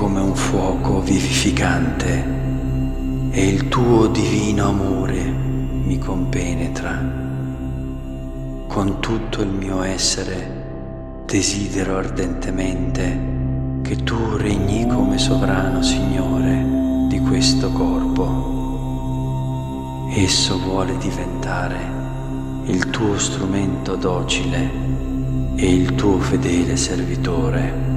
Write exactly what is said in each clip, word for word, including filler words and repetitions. come un fuoco vivificante e il tuo divino amore mi compenetra. Con tutto il mio essere desidero ardentemente che tu regni come sovrano Signore di questo corpo. Esso vuole diventare il tuo strumento docile e il tuo fedele servitore.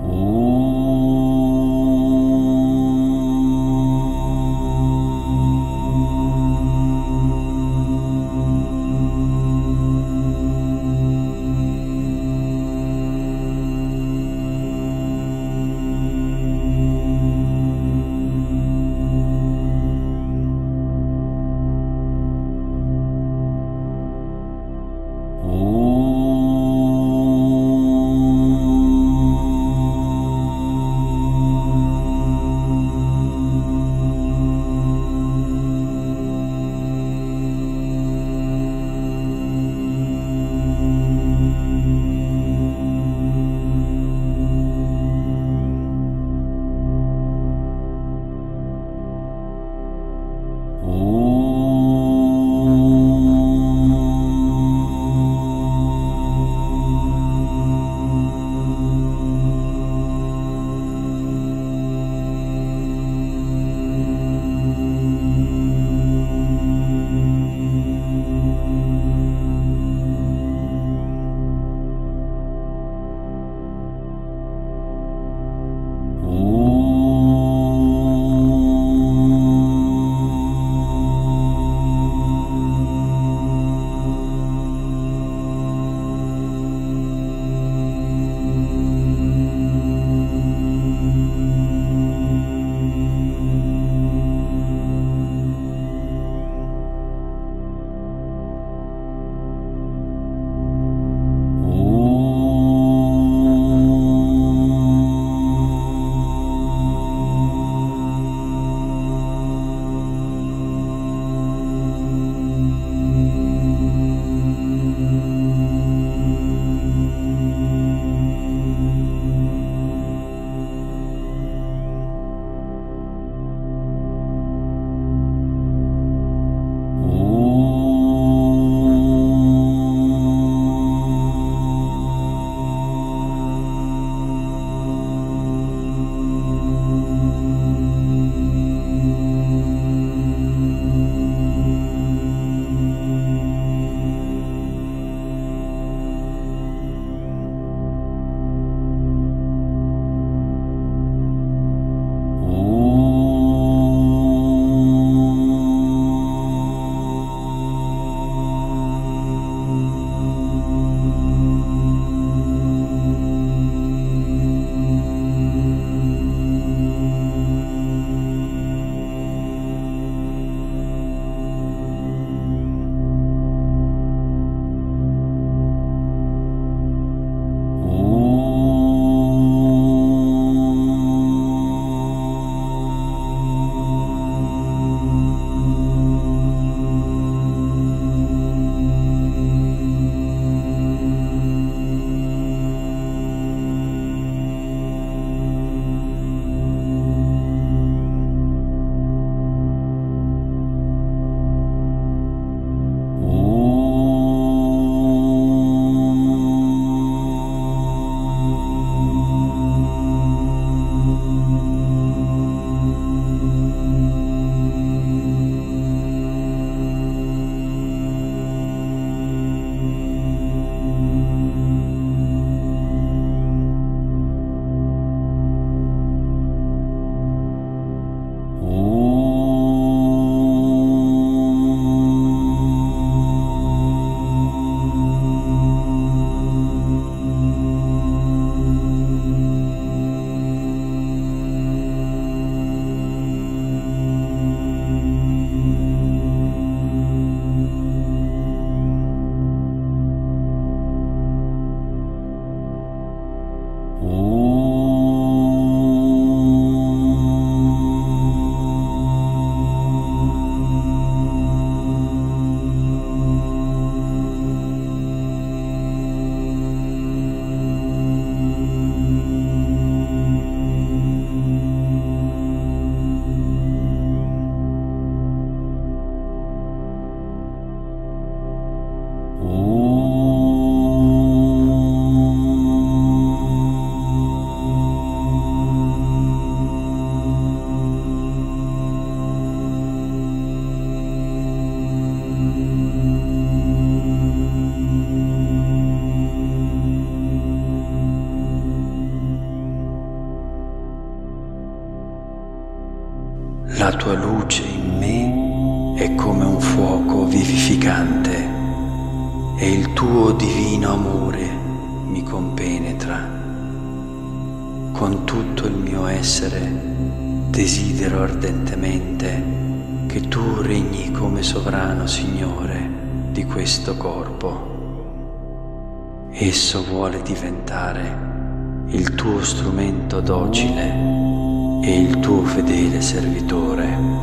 Oh. La tua luce in me è come un fuoco vivificante e il tuo divino amore mi compenetra. Con tutto il mio essere desidero ardentemente che tu regni come sovrano Signore di questo corpo. Esso vuole diventare il tuo strumento docile e il tuo fedele servitore.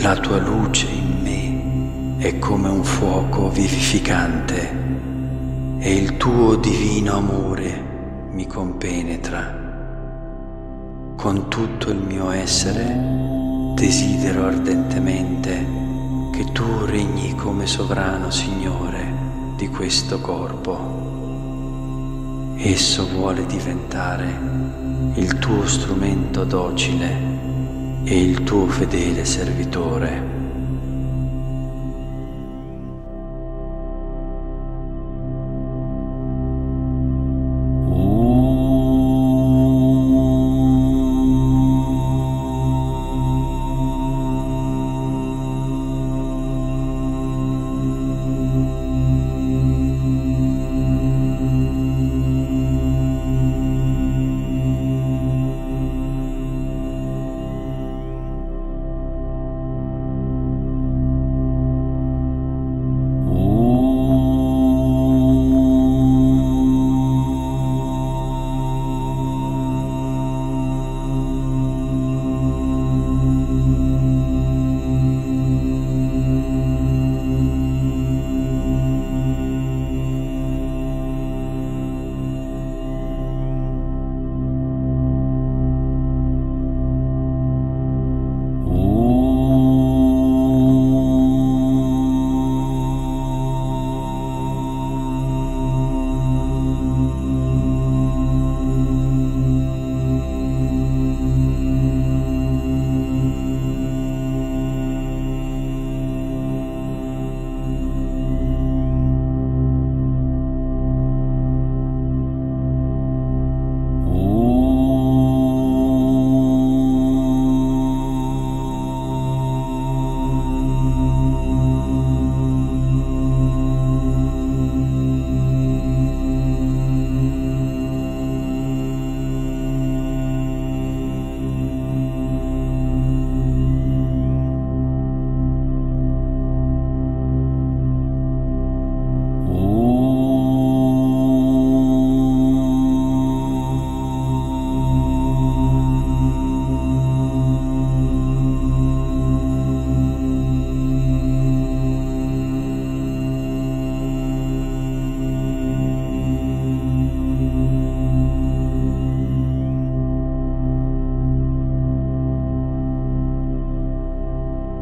La tua luce in me è come un fuoco vivificante e il tuo divino amore mi compenetra. Con tutto il mio essere desidero ardentemente che tu regni come sovrano Signore di questo corpo. Esso vuole diventare il tuo strumento docile e il tuo fedele servitore.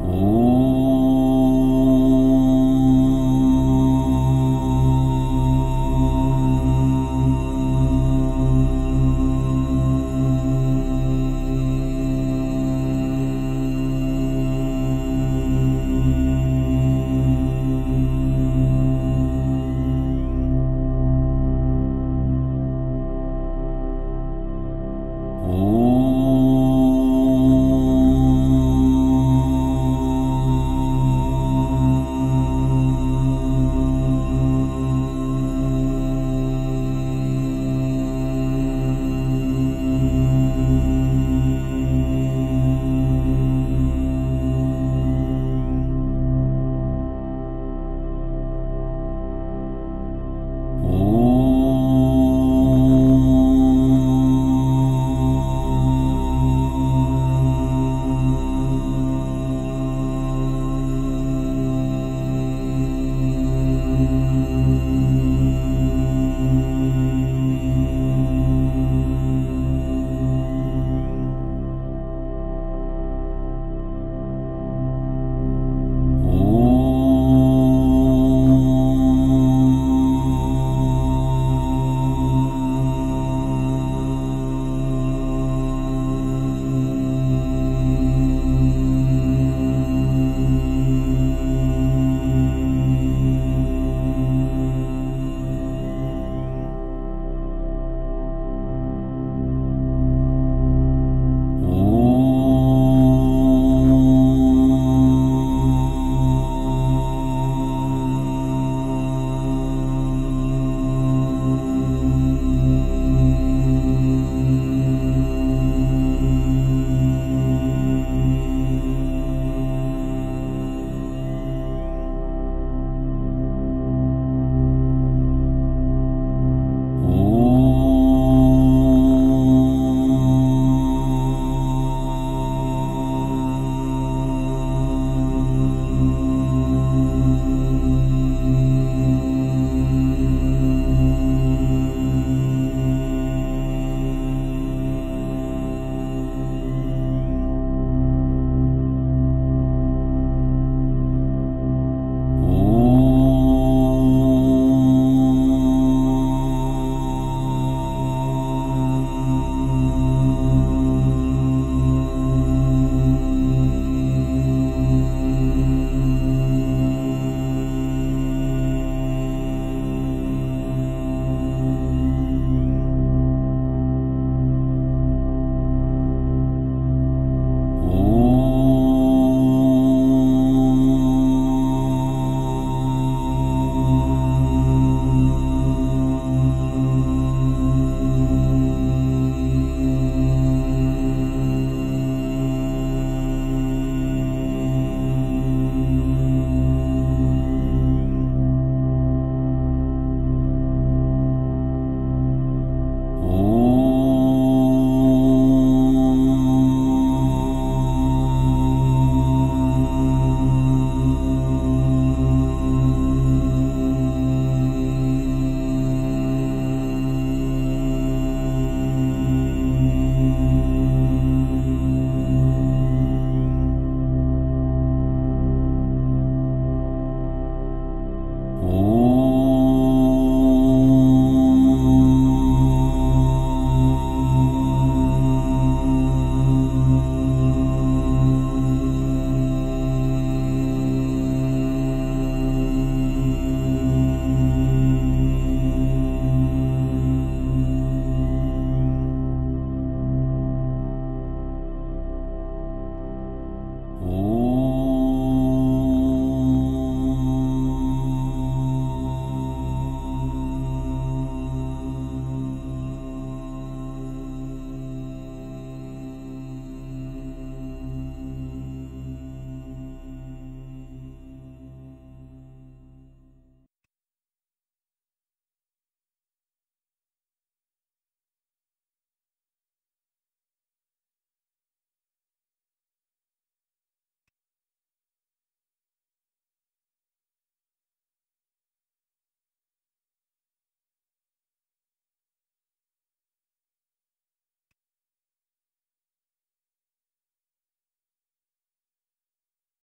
Ooh.